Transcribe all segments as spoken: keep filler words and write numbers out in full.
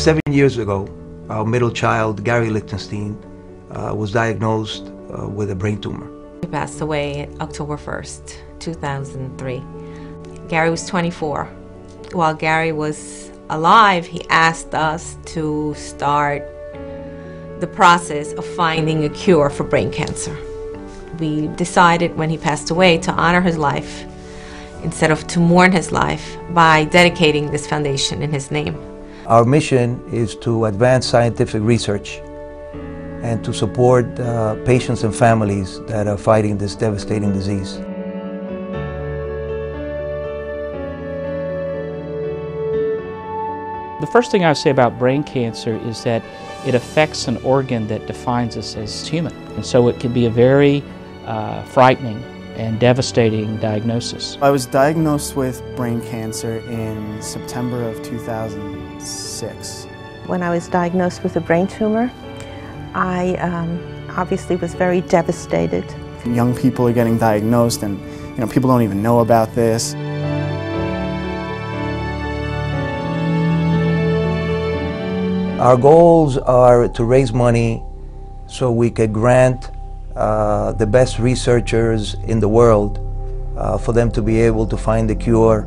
Seven years ago, our middle child, Gary Lichtenstein, uh, was diagnosed uh, with a brain tumor. He passed away October first, two thousand three. Gary was twenty-four. While Gary was alive, he asked us to start the process of finding a cure for brain cancer. We decided when he passed away to honor his life instead of to mourn his life by dedicating this foundation in his name. Our mission is to advance scientific research and to support uh, patients and families that are fighting this devastating disease. The first thing I would say about brain cancer is that it affects an organ that defines us as human. And so it can be a very uh, frightening and devastating diagnosis. I was diagnosed with brain cancer in September of two thousand six. When I was diagnosed with a brain tumor, I um, obviously was very devastated. Young people are getting diagnosed and, you know, people don't even know about this. Our goals are to raise money so we could grant uh, the best researchers in the world uh, for them to be able to find the cure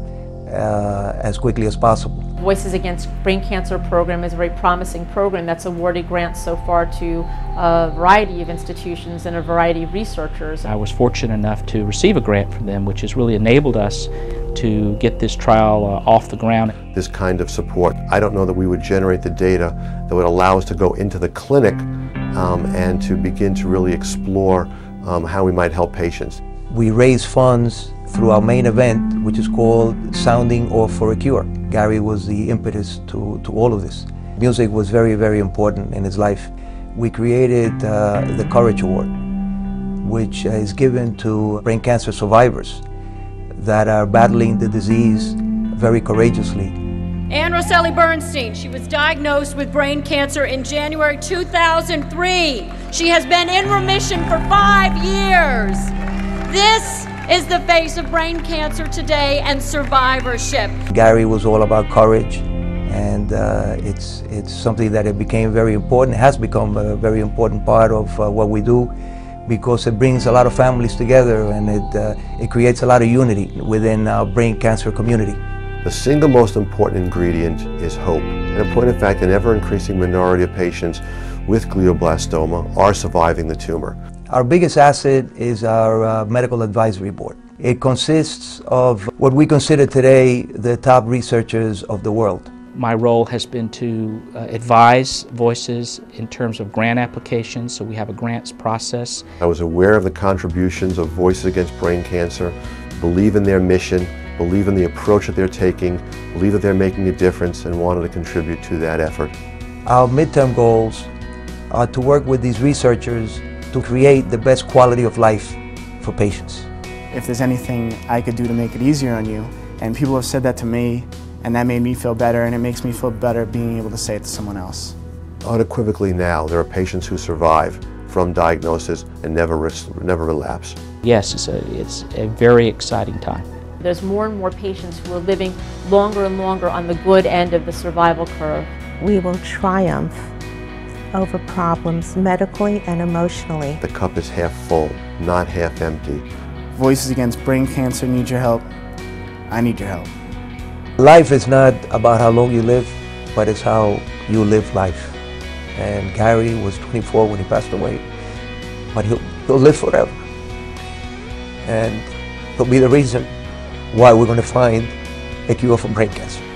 uh, as quickly as possible. Voices Against Brain Cancer program is a very promising program that's awarded grants so far to a variety of institutions and a variety of researchers. I was fortunate enough to receive a grant from them, which has really enabled us to get this trial uh, off the ground. This kind of support, I don't know that we would generate the data that would allow us to go into the clinic um, and to begin to really explore um, how we might help patients. We raise funds through our main event, which is called Sounding Off for a Cure. Gary was the impetus to, to all of this. Music was very, very important in his life. We created uh, the Courage Award, which is given to brain cancer survivors that are battling the disease very courageously. Ann Roselli Bernstein, she was diagnosed with brain cancer in January two thousand three. She has been in remission for five years. This is the face of brain cancer today and survivorship. Gary was all about courage, and uh, it's, it's something that it became very important, has become a very important part of uh, what we do, because it brings a lot of families together and it, uh, it creates a lot of unity within our brain cancer community. The single most important ingredient is hope. And a point of fact, an ever-increasing minority of patients with glioblastoma are surviving the tumor. Our biggest asset is our uh, medical advisory board. It consists of what we consider today the top researchers of the world. My role has been to uh, advise Voices in terms of grant applications, so we have a grants process. I was aware of the contributions of Voices Against Brain Cancer, believe in their mission, believe in the approach that they're taking, believe that they're making a difference, and wanted to contribute to that effort. Our midterm goals are to work with these researchers to create the best quality of life for patients. If there's anything I could do to make it easier on you, and people have said that to me, and that made me feel better, and it makes me feel better being able to say it to someone else. Unequivocally now, there are patients who survive from diagnosis and never, never relapse. Yes, it's a, it's a very exciting time. There's more and more patients who are living longer and longer on the good end of the survival curve. We will triumph over problems medically and emotionally. The cup is half full, not half empty. Voices Against Brain Cancer need your help. I need your help. Life is not about how long you live, but it's how you live life. And Gary was twenty-four when he passed away, but he'll, he'll live forever. And he'll be the reason why we're going to find a cure for brain cancer.